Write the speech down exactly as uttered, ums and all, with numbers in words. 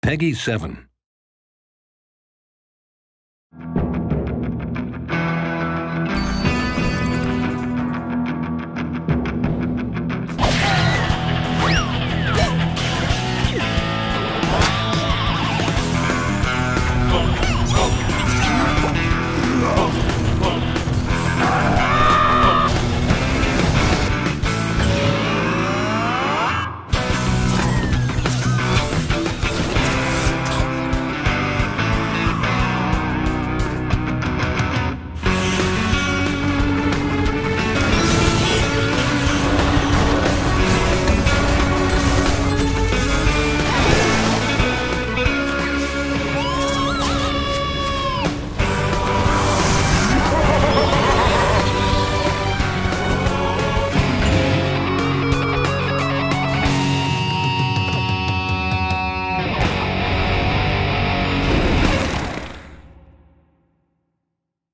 Peggy seven.